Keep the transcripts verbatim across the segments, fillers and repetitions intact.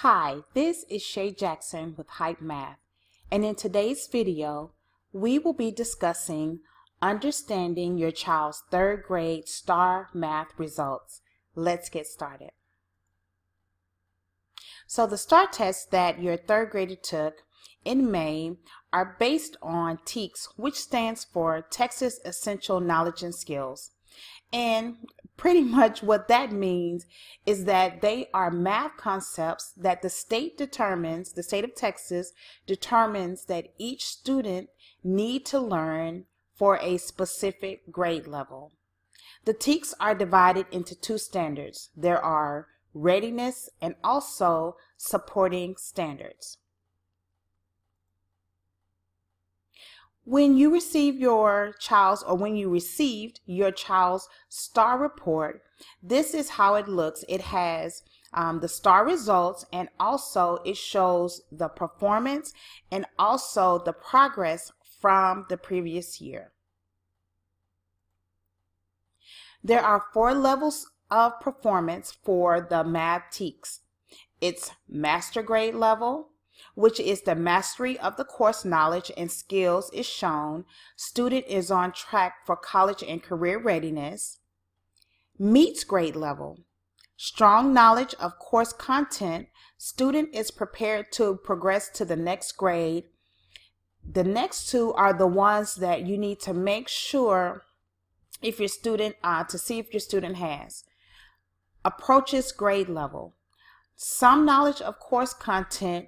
Hi, this is Shea Jackson with Hype Math, and in today's video, we will be discussing understanding your child's third grade STAAR math results. Let's get started. So the STAAR tests that your third grader took in May are based on T E K S, which stands for Texas Essential Knowledge and Skills. And pretty much what that means is that they are math concepts that the state determines, the state of Texas determines that each student need to learn for a specific grade level. The T E K S are divided into two standards. There are readiness and also supporting standards. When you receive your child's, or when you received your child's STAAR report, this is how it looks. It has um, the STAAR results, and also it shows the performance and also the progress from the previous year. There are four levels of performance for the math T E K S. It's master grade level, which is the mastery of the course knowledge and skills is shown. Student is on track for college and career readiness. Meets grade level. Strong knowledge of course content. Student is prepared to progress to the next grade. The next two are the ones that you need to make sure if your student, uh, to see if your student has. Approaches grade level. Some knowledge of course content,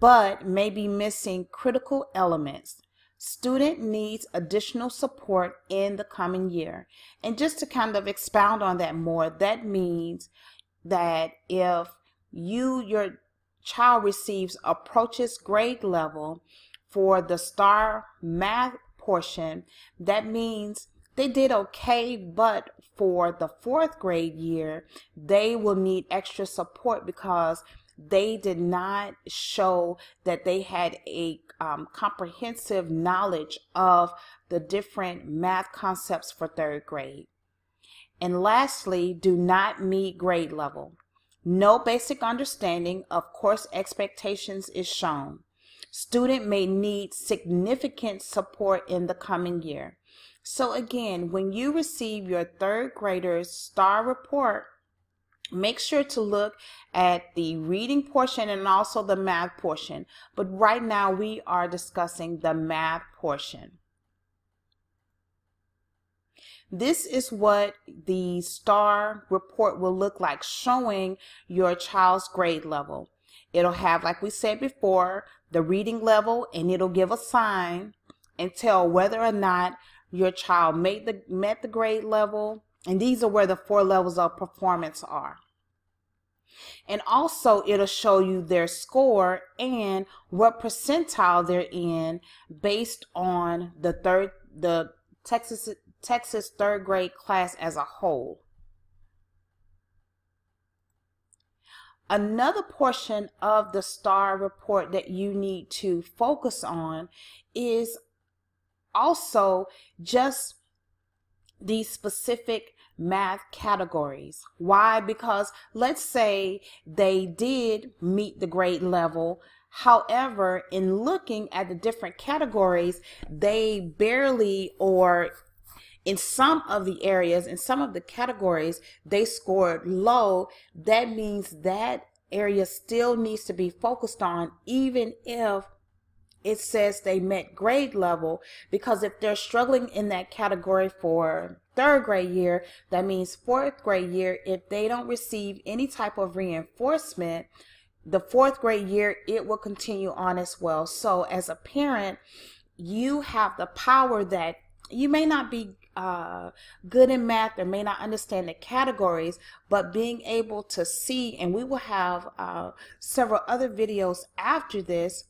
but may be missing critical elements. Student needs additional support in the coming year. And just to kind of expound on that more, that means that if you, your child receives approaches grade level for the STAAR math portion, that means they did okay, but for the fourth grade year, they will need extra support because they did not show that they had a um, comprehensive knowledge of the different math concepts for third grade. And lastly, do not meet grade level. No basic understanding of course expectations is shown. Student may need significant support in the coming year. So again, when you receive your third grader's STAAR report, make sure to look at the reading portion and also the math portion. But right now we are discussing the math portion. This is what the STAAR report will look like, showing your child's grade level. It'll have, like we said before, the reading level, and it'll give a sign and tell whether or not your child made the, met the grade level. And these are where the four levels of performance are. And also it'll show you their score and what percentile they're in based on the third, the Texas, Texas third grade class as a whole. Another portion of the STAAR report that you need to focus on is also just these specific math categories. Why? Because let's say they did meet the grade level. However, in looking at the different categories, they barely, or in some of the areas, in some of the categories, they scored low. That means that area still needs to be focused on, even if it says they met grade level, because if they're struggling in that category for third grade year, that means fourth grade year, if they don't receive any type of reinforcement, the fourth grade year, it will continue on as well. So as a parent, you have the power that you may not be uh, good in math or may not understand the categories, but being able to see, and we will have uh, several other videos after this,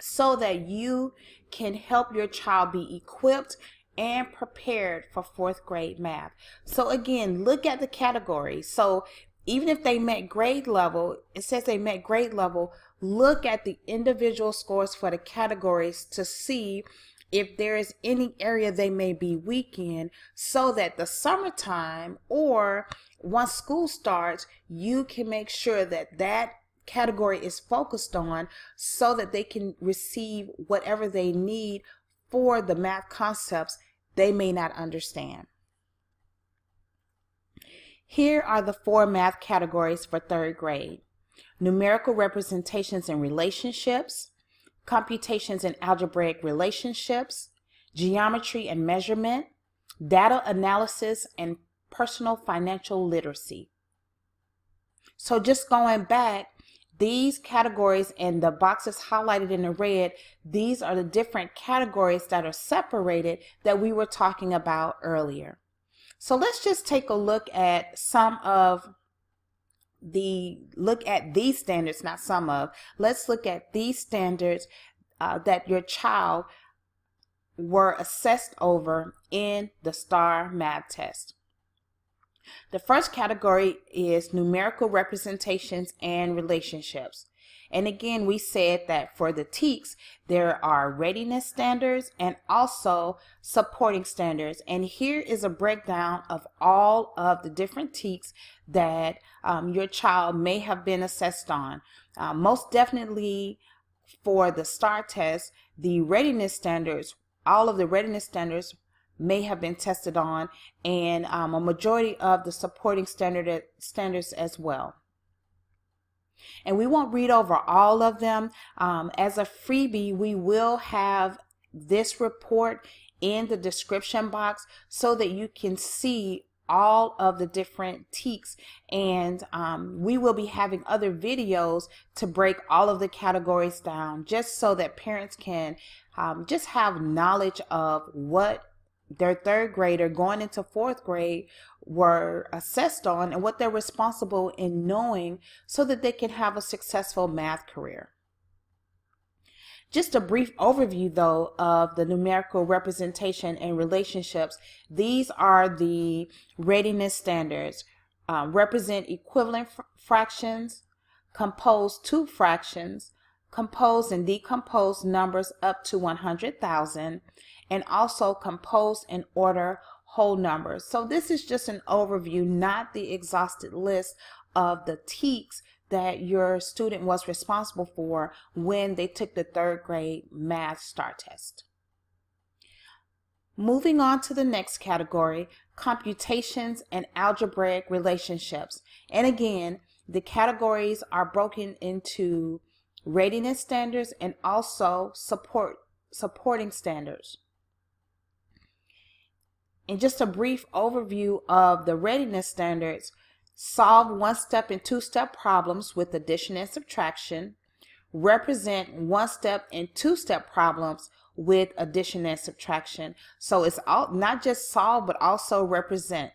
so that you can help your child be equipped and prepared for fourth grade math. So again, look at the categories. So even if they met grade level, it says they met grade level, look at the individual scores for the categories to see if there is any area they may be weak in, so that the summertime or once school starts, you can make sure that that category is focused on, so that they can receive whatever they need for the math concepts they may not understand. Here are the four math categories for third grade: numerical representations and relationships, computations and algebraic relationships, geometry and measurement, data analysis, and personal financial literacy. So just going back, these categories and the boxes highlighted in the red, these are the different categories that are separated that we were talking about earlier. So let's just take a look at some of the, look at these standards, not some of, let's look at these standards uh, that your child were assessed over in the STAAR math test. The first category is numerical representations and relationships. And again, we said that for the T E K S, there are readiness standards and also supporting standards. And here is a breakdown of all of the different T E K S that um, your child may have been assessed on. Uh, most definitely for the STAAR test, the readiness standards, all of the readiness standards may have been tested on, and um, a majority of the supporting standard standards as well. And we won't read over all of them. Um, as a freebie, we will have this report in the description box so that you can see all of the different T E K S, and um, we will be having other videos to break all of the categories down, just so that parents can um, just have knowledge of what their third grader going into fourth grade were assessed on and what they're responsible in knowing so that they can have a successful math career. Just a brief overview though of the numerical representation and relationships. These are the readiness standards. Uh, represent equivalent fr fractions, compose two fractions, compose and decompose numbers up to one hundred thousand, and also compose and order whole numbers. So this is just an overview, not the exhausted list of the T E K S that your student was responsible for when they took the third grade math STAAR test. Moving on to the next category, computations and algebraic relationships. And again, the categories are broken into readiness standards and also support supporting standards. And just a brief overview of the readiness standards: solve one-step and two-step problems with addition and subtraction, represent one-step and two-step problems with addition and subtraction. So it's all not just solve, but also represent.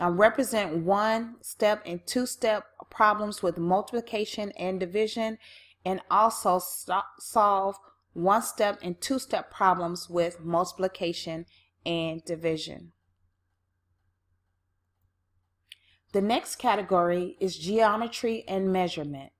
Uh, represent one-step and two-step problems with multiplication and division, and also so solve one-step and two-step problems with multiplication and division. The next category is geometry and measurement.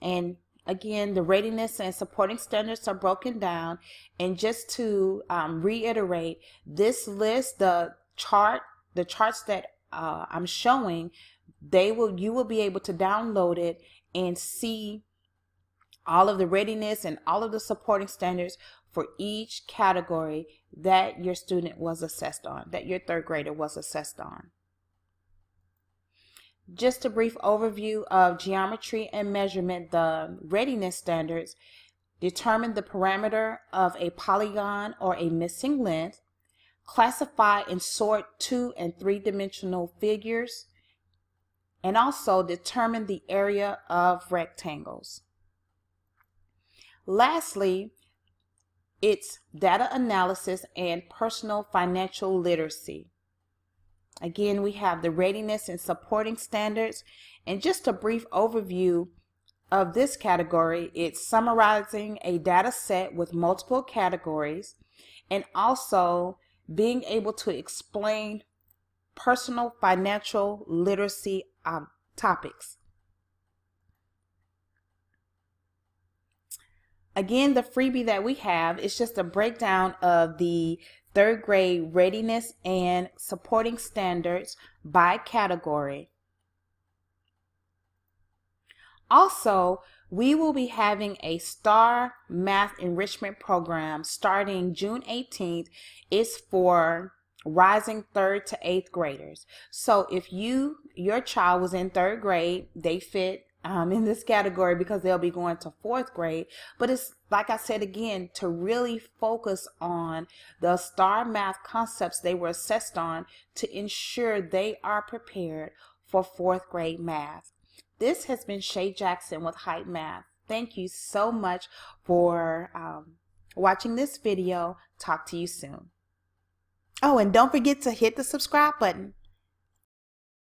And again, the readiness and supporting standards are broken down. And just to um, reiterate, this list, the chart, the charts that uh, I'm showing, they will, you will be able to download it and see all of the readiness and all of the supporting standards for each category that your student was assessed on, that your third grader was assessed on. Just a brief overview of geometry and measurement. The readiness standards: determine the parameter of a polygon or a missing length, classify and sort two and three dimensional figures, and also determine the area of rectangles. Lastly, it's data analysis and personal financial literacy. Again, we have the readiness and supporting standards. And just a brief overview of this category: it's summarizing a data set with multiple categories, and also being able to explain personal financial literacy um, topics. Again, the freebie that we have is just a breakdown of the third grade readiness and supporting standards by category. Also, we will be having a STAAR math enrichment program starting June eighteenth. It's for rising third to eighth graders. So if you, your child was in third grade, they fit Um, in this category because they'll be going to fourth grade. But it's, like I said again, to really focus on the STAAR math concepts they were assessed on to ensure they are prepared for fourth grade math. This has been Shea Jackson with Hype Math. Thank you so much for um, watching this video. Talk to you soon. Oh, and don't forget to hit the subscribe button.